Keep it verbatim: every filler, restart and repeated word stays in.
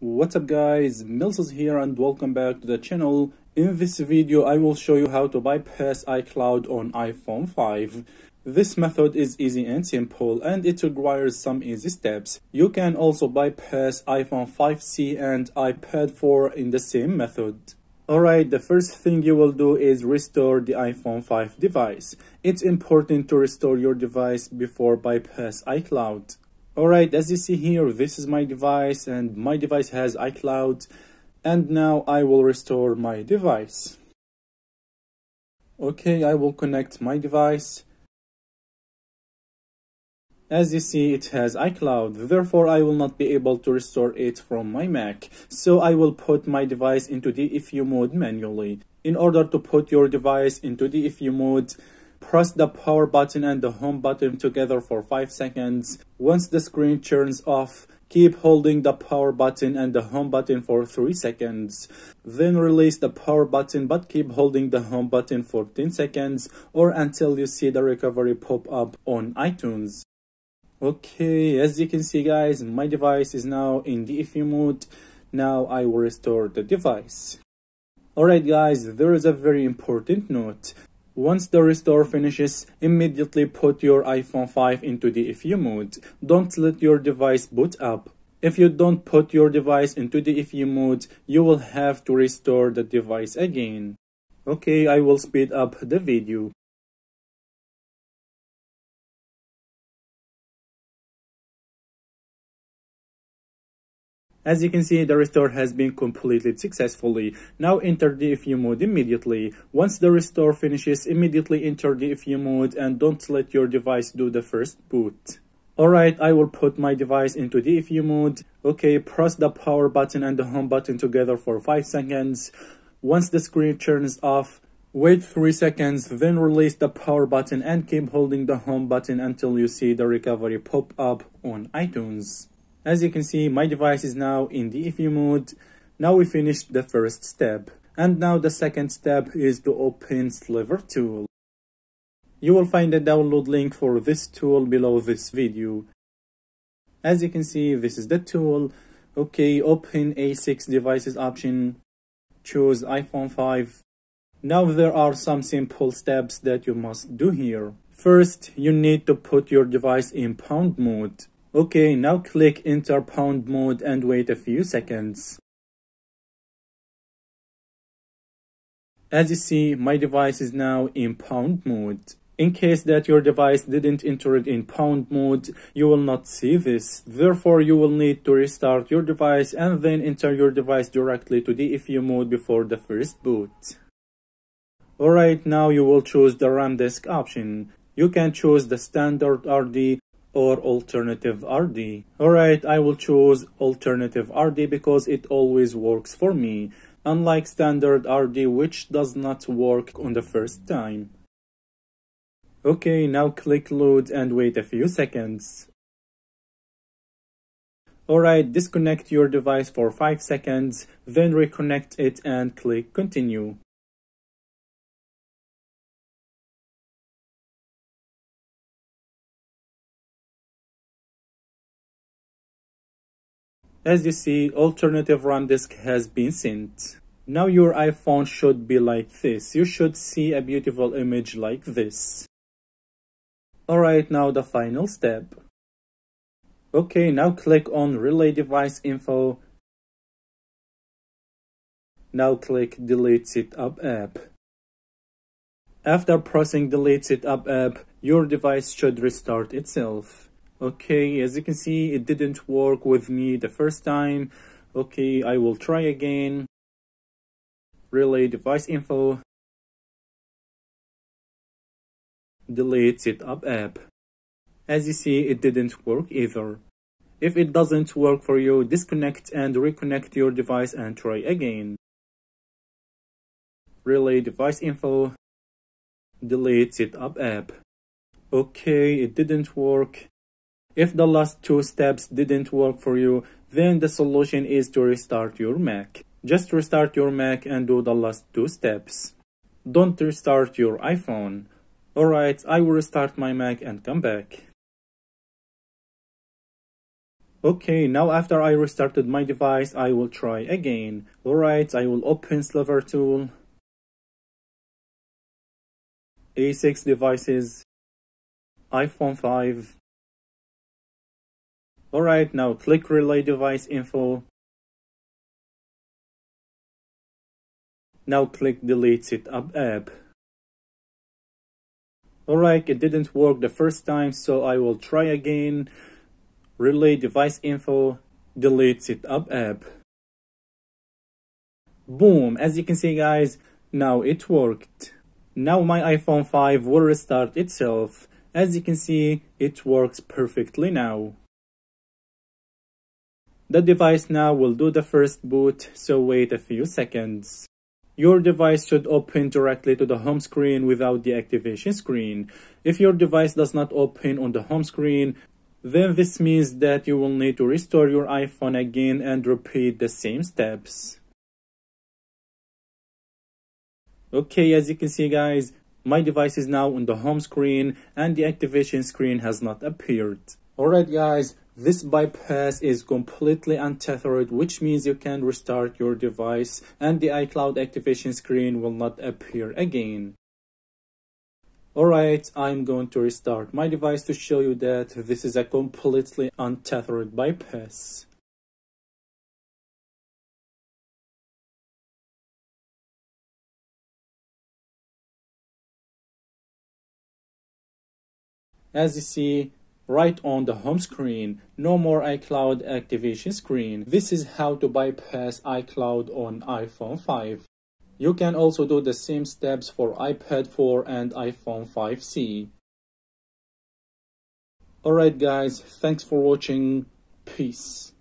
What's up guys, Mills is here and welcome back to the channel. In this video I will show you how to bypass iCloud on iPhone five. This method is easy and simple and it requires some easy steps. You can also bypass iPhone five C and iPad four in the same method. Alright, the first thing you will do is restore the iPhone five device. It's important to restore your device before bypass iCloud. Alright, as you see here, this is my device and my device has iCloud, and now I will restore my device. Okay, I will connect my device. As you see, it has iCloud, therefore I will not be able to restore it from my Mac. So I will put my device into D F U mode manually. In order to put your device into D F U mode, press the power button and the home button together for five seconds. Once the screen turns off, keep holding the power button and the home button for three seconds. Then release the power button but keep holding the home button for ten seconds or until you see the recovery pop up on iTunes. Okay, as you can see guys, my device is now in D F U mode. Now I will restore the device. Alright guys, there is a very important note. Once the restore finishes, immediately put your iPhone five into D F U mode. Don't let your device boot up. If you don't put your device into D F U mode, you will have to restore the device again. Okay, I will speed up the video. As you can see, the restore has been completed successfully. Now enter D F U mode immediately. Once the restore finishes, immediately enter D F U mode and don't let your device do the first boot. Alright, I will put my device into D F U mode. Okay, press the power button and the home button together for five seconds. Once the screen turns off, wait three seconds, then release the power button and keep holding the home button until you see the recovery pop up on iTunes. As you can see, my device is now in D F U mode. Now we finished the first step. And now the second step is to open Sliver tool. You will find a download link for this tool below this video. As you can see, this is the tool. Okay, open A six devices option. Choose iPhone five. Now there are some simple steps that you must do here. First, you need to put your device in pound mode. Okay, now click enter pound mode and wait a few seconds. As you see, my device is now in pound mode. In case that your device didn't enter it in pound mode, you will not see this. Therefore, you will need to restart your device and then enter your device directly to D F U mode before the first boot. Alright, now you will choose the RAM disk option. You can choose the standard R D or alternative R D. Alright, I will choose alternative R D because it always works for me, unlike standard R D which does not work on the first time. Okay, now click load and wait a few seconds. Alright, disconnect your device for five seconds, then reconnect it and click continue. As you see, alternative RAM disk has been synced. Now your iPhone should be like this. You should see a beautiful image like this. Alright, now the final step. Okay, now click on Relay Device Info. Now click Delete Setup App. After pressing Delete Setup App, your device should restart itself. Okay, as you can see, it didn't work with me the first time. Okay, I will try again. Relay device info. Delete setup app. As you see, it didn't work either. If it doesn't work for you, disconnect and reconnect your device and try again. Relay device info. Delete setup app. Okay, it didn't work. If the last two steps didn't work for you, then the solution is to restart your Mac. Just restart your Mac and do the last two steps. Don't restart your iPhone. Alright, I will restart my Mac and come back. Okay, now after I restarted my device, I will try again. Alright, I will open Sliver tool. A six devices. iPhone five. Alright, now click Relay Device Info. Now click Delete Setup App. Alright, it didn't work the first time, so I will try again. Relay Device Info, Delete Setup App. Boom! As you can see, guys, now it worked. Now my iPhone five will restart itself. As you can see, it works perfectly now. The device now will do the first boot, so wait a few seconds. Your device should open directly to the home screen without the activation screen. If your device does not open on the home screen, then this means that you will need to restore your iPhone again and repeat the same steps. Okay, as you can see, guys, my device is now on the home screen and the activation screen has not appeared. Alright, guys, this bypass is completely untethered, which means you can restart your device and the iCloud activation screen will not appear again. Alright, I'm going to restart my device to show you that this is a completely untethered bypass. As you see, right on the home screen, no more iCloud activation screen. This is how to bypass iCloud on iPhone five. You can also do the same steps for iPad four and iPhone five C. Alright, guys, thanks for watching. Peace.